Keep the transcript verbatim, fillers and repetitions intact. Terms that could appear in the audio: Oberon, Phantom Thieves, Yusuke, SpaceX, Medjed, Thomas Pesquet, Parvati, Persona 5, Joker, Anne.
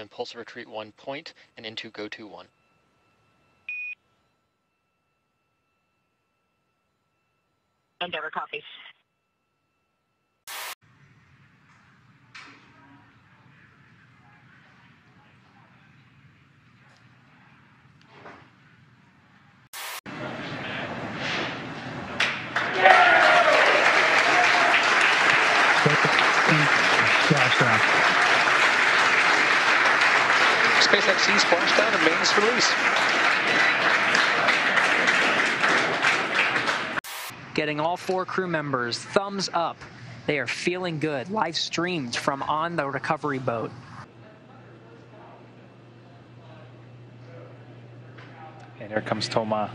Impulsive retreat one point and into go to one. Endeavor copies. Yeah. SpaceX splashdown and mains release. Getting all four crew members thumbs up. They are feeling good. Live streamed from on the recovery boat. And here comes Thomas.